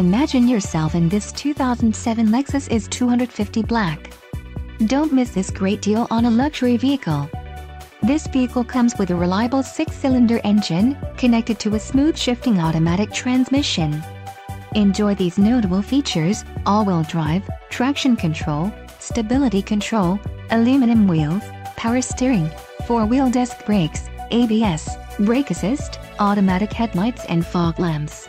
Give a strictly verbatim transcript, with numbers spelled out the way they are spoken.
Imagine yourself in this two thousand seven Lexus I S two fifty black. Don't miss this great deal on a luxury vehicle. This vehicle comes with a reliable six-cylinder engine, connected to a smooth shifting automatic transmission. Enjoy these notable features: all-wheel drive, traction control, stability control, aluminum wheels, power steering, four-wheel disc brakes, A B S, brake assist, automatic headlights and fog lamps.